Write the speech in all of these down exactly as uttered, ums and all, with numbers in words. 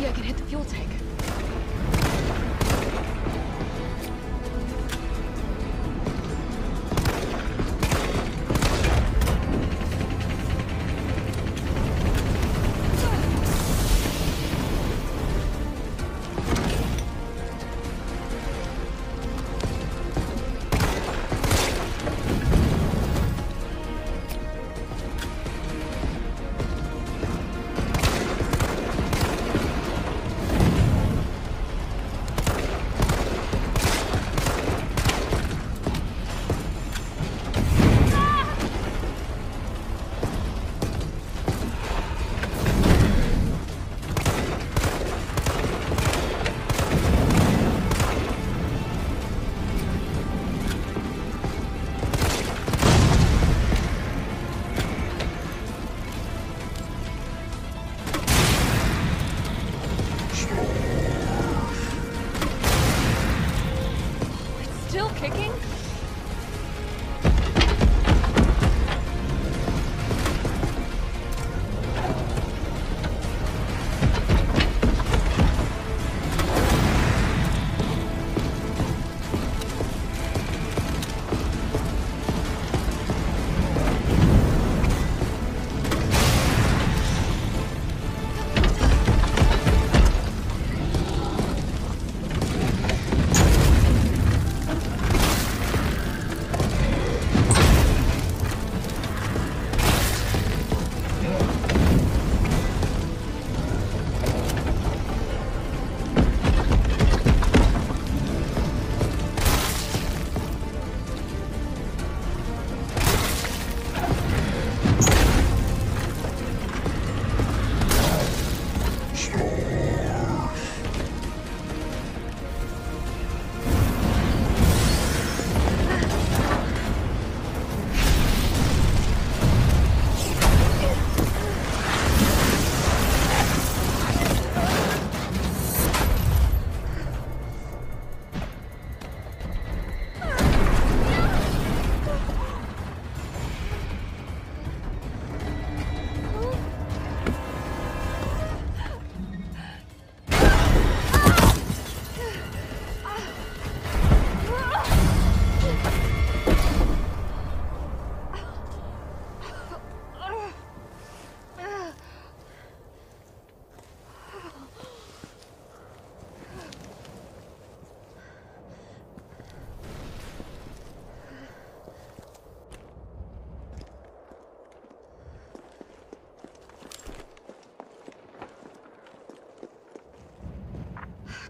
Maybe I can hit the fuel tank.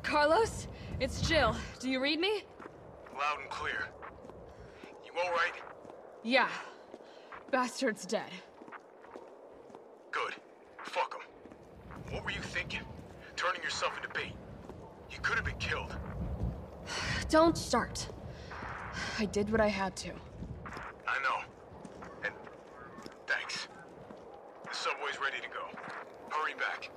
Carlos, it's Jill. Do you read me? Loud and clear. You all right? Yeah. Bastard's dead. Good. Fuck him. What were you thinking? Turning yourself into bait. You could have been killed. Don't start. I did what I had to. I know. And thanks. The subway's ready to go. Hurry back.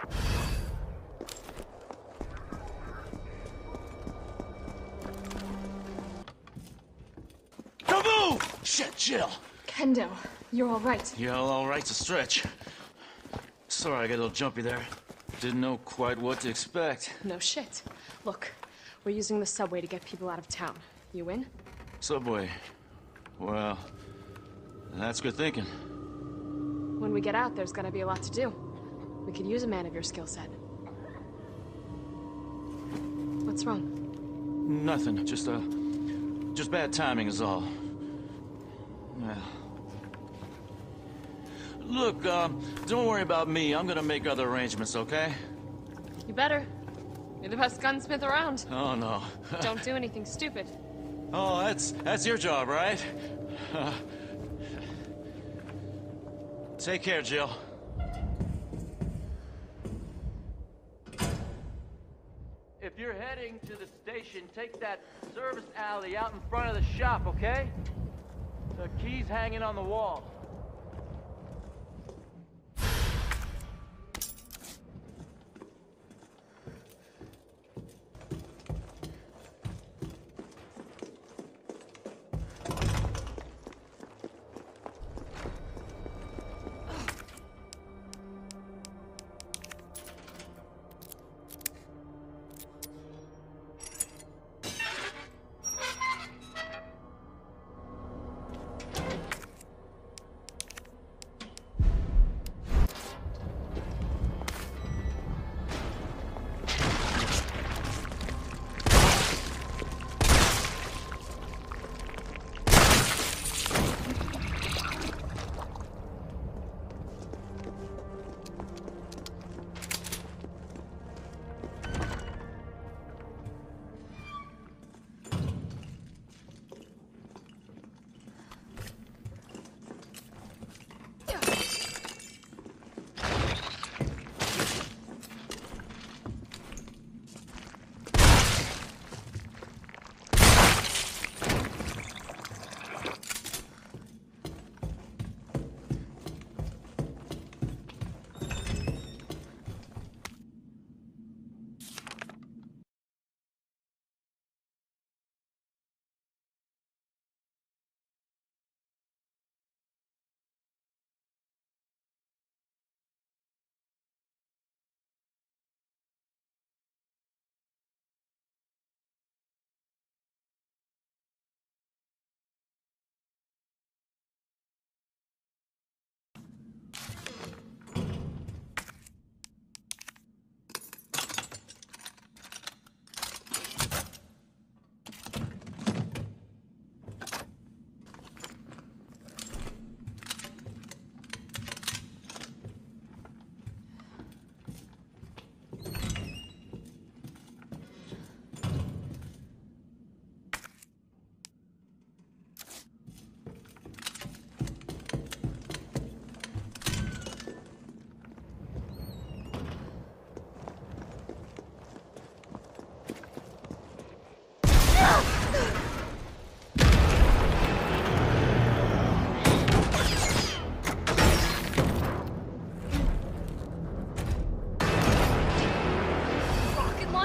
Shit, Jill! Kendo, you're all right. Yeah, all right's a stretch. Sorry I got a little jumpy there. Didn't know quite what to expect. No shit. Look, we're using the subway to get people out of town. You in? Subway? Well, that's good thinking. When we get out, there's gonna be a lot to do. We could use a man of your skill set. What's wrong? Nothing. Just, uh... just bad timing is all. Well. Look, um, don't worry about me. I'm gonna make other arrangements, okay? You better. You're the best gunsmith around. Oh, no. Don't do anything stupid. Oh, that's, that's your job, right? Uh, take care, Jill. If you're heading to the station, take that service alley out in front of the shop, okay? The key's hanging on the wall.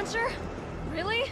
adventure? Really?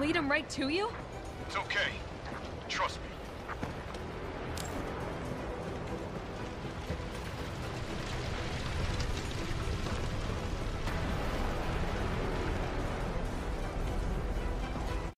Lead him right to you? It's okay. Trust me.